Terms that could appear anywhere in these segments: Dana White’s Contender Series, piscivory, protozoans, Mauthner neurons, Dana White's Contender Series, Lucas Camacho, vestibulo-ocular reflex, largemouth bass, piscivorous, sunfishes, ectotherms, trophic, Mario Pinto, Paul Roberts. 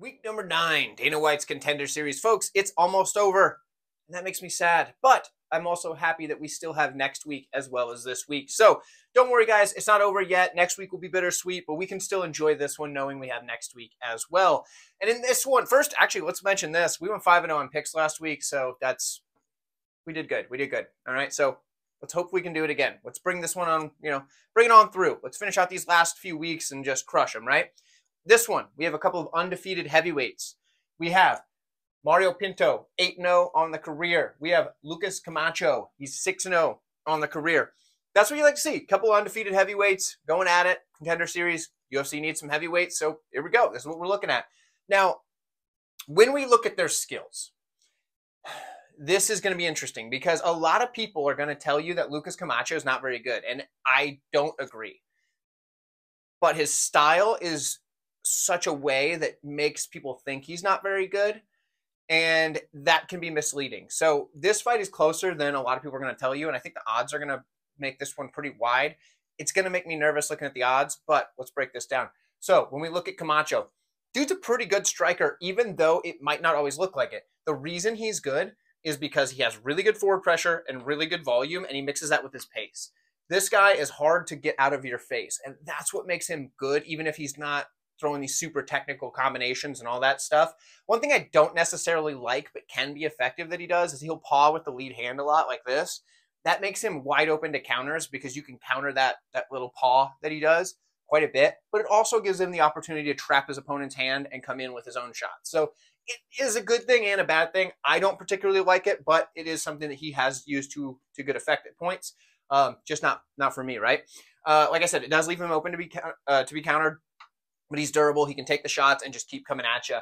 Week number 9, Dana White's Contender Series. Folks, it's almost over, and that makes me sad, but I'm also happy that we still have next week as well as this week. So don't worry, guys. It's not over yet. Next week will be bittersweet, but we can still enjoy this one knowing we have next week as well. And in this one, first, actually, let's mention this. We went 5-0 on picks last week, so that's – we did good. We did good. All right, so let's hope we can do it again. Let's bring this one on, you know, bring it on through. Let's finish out these last few weeks and just crush them, right? This one, we have a couple of undefeated heavyweights. We have Mario Pinto, 8-0 on the career. We have Lucas Camacho. He's 6-0 on the career. That's what you like to see. A couple undefeated heavyweights going at it. Contender Series. UFC needs some heavyweights. So here we go. This is what we're looking at. Now, when we look at their skills, this is going to be interesting because a lot of people are going to tell you that Lucas Camacho is not very good. And I don't agree. But his style is such a way that makes people think he's not very good. And that can be misleading. So this fight is closer than a lot of people are going to tell you. And I think the odds are going to make this one pretty wide. It's going to make me nervous looking at the odds, but let's break this down. So when we look at Camacho, dude's a pretty good striker, even though it might not always look like it. The reason he's good is because he has really good forward pressure and really good volume, and he mixes that with his pace. This guy is hard to get out of your face, and that's what makes him good, even if he's not throwing these super technical combinations and all that stuff. One thing I don't necessarily like but can be effective that he does is he'll paw with the lead hand a lot like this. That makes him wide open to counters because you can counter that little paw that he does quite a bit, but it also gives him the opportunity to trap his opponent's hand and come in with his own shots. So it is a good thing and a bad thing. I don't particularly like it, but it is something that he has used to good effect at points. Just not for me, right? Like I said, it does leave him open to be countered. But he's durable. He can take the shots and just keep coming at you.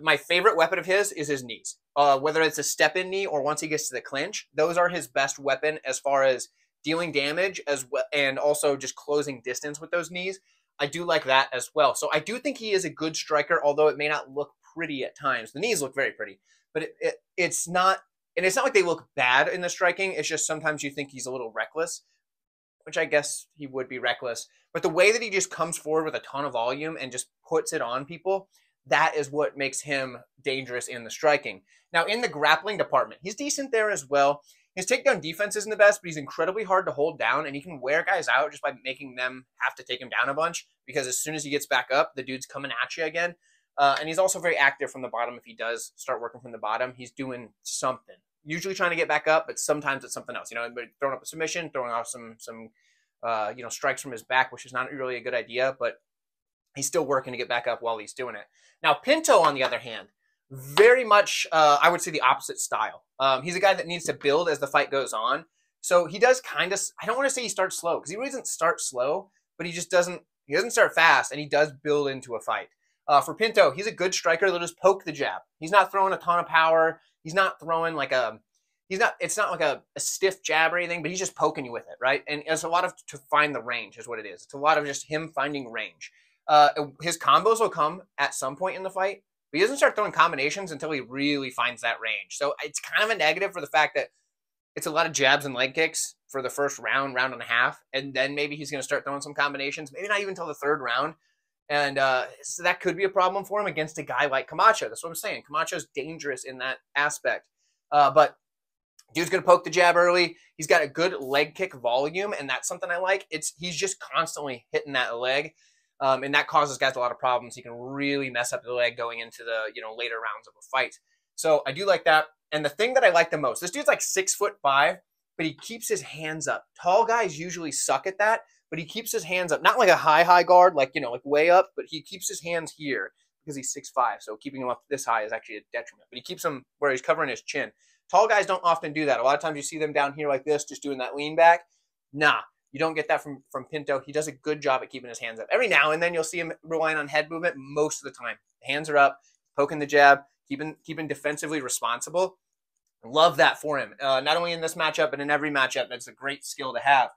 My favorite weapon of his is his knees. Whether it's a step-in knee or once he gets to the clinch, those are his best weapon as far as dealing damage as well, and also just closing distance with those knees. I do like that as well. So I do think he is a good striker, although it may not look pretty at times. The knees look very pretty, but it's not. And it's not like they look bad in the striking. It's just sometimes you think he's a little reckless, which I guess he would be reckless. But the way that he just comes forward with a ton of volume and just puts it on people, that is what makes him dangerous in the striking. Now, in the grappling department, he's decent there as well. His takedown defense isn't the best, but he's incredibly hard to hold down, and he can wear guys out just by making them have to take him down a bunch, because as soon as he gets back up, the dude's coming at you again. And he's also very active from the bottom. If he does start working from the bottom, he's doing something. Usually trying to get back up, but sometimes it's something else. You know, throwing up a submission, throwing off some you know, strikes from his back, which is not really a good idea, but he's still working to get back up while he's doing it. Now, Pinto, on the other hand, very much, I would say, the opposite style. He's a guy that needs to build as the fight goes on. So he does kind of, I don't want to say he starts slow, because he really doesn't start slow, but he doesn't start fast, and he does build into a fight. For Pinto, he's a good striker that'll just poke the jab. He's not throwing a ton of power. He's not throwing like a, it's not like a stiff jab or anything, but he's just poking you with it, right? And it's a lot of to find the range is what it is. It's a lot of just him finding range. His combos will come at some point in the fight, but he doesn't start throwing combinations until he really finds that range. So it's kind of a negative for the fact that it's a lot of jabs and leg kicks for the first round, round and a half, and then maybe he's going to start throwing some combinations, maybe not even until the third round. And so that could be a problem for him against a guy like Camacho. That's what I'm saying. Camacho's dangerous in that aspect. But dude's going to poke the jab early. He's got a good leg kick volume, and that's something I like. He's just constantly hitting that leg, and that causes guys a lot of problems. He can really mess up the leg going into the later rounds of a fight. So I do like that. And the thing that I like the most, this dude's like 6'5", but he keeps his hands up. Tall guys usually suck at that. But he keeps his hands up, not like a high guard, like, like way up, but he keeps his hands here because he's 6'5", so keeping him up this high is actually a detriment. But he keeps them where he's covering his chin. Tall guys don't often do that. A lot of times you see them down here like this, just doing that lean back. Nah, you don't get that from Pinto. He does a good job at keeping his hands up. Every now and then you'll see him relying on head movement most of the time. Hands are up, poking the jab, keeping defensively responsible. Love that for him, not only in this matchup, but in every matchup. That's a great skill to have.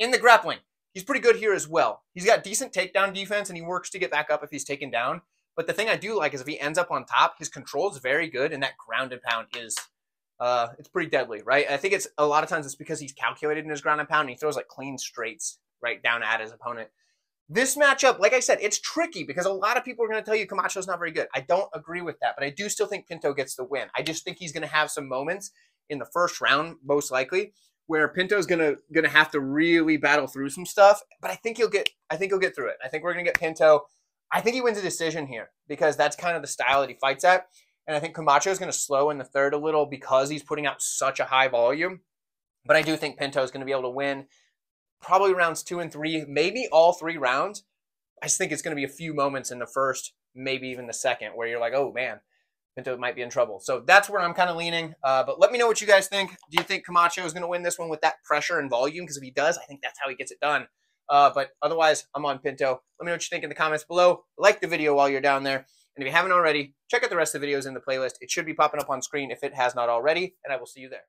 In the grappling, he's pretty good here as well. He's got decent takedown defense, and he works to get back up if he's taken down. But the thing I do like is if he ends up on top, his control is very good, and that ground and pound is it's pretty deadly, right? I think it's a lot of times it's because he's calculated in his ground and pound, and he throws like clean straights right down at his opponent. This matchup, like I said, it's tricky because a lot of people are going to tell you Camacho's not very good. I don't agree with that, but I do still think Pinto gets the win. I just think he's going to have some moments in the first round, most likely, where Pinto's gonna have to really battle through some stuff. But I think he'll get through it. I think we're gonna get Pinto. I think he wins a decision here because that's kind of the style that he fights at. And I think Camacho's gonna slow in the third a little because he's putting out such a high volume. But I do think Pinto's gonna be able to win probably rounds 2 and 3, maybe all 3 rounds. I just think it's gonna be a few moments in the first, maybe even the second, where you're like, oh man, Pinto might be in trouble. So that's where I'm kind of leaning. But let me know what you guys think. Do you think Camacho is going to win this one with that pressure and volume? Because if he does, I think that's how he gets it done. But otherwise, I'm on Pinto. Let me know what you think in the comments below. Like the video while you're down there. And if you haven't already, check out the rest of the videos in the playlist. It should be popping up on screen if it has not already. And I will see you there.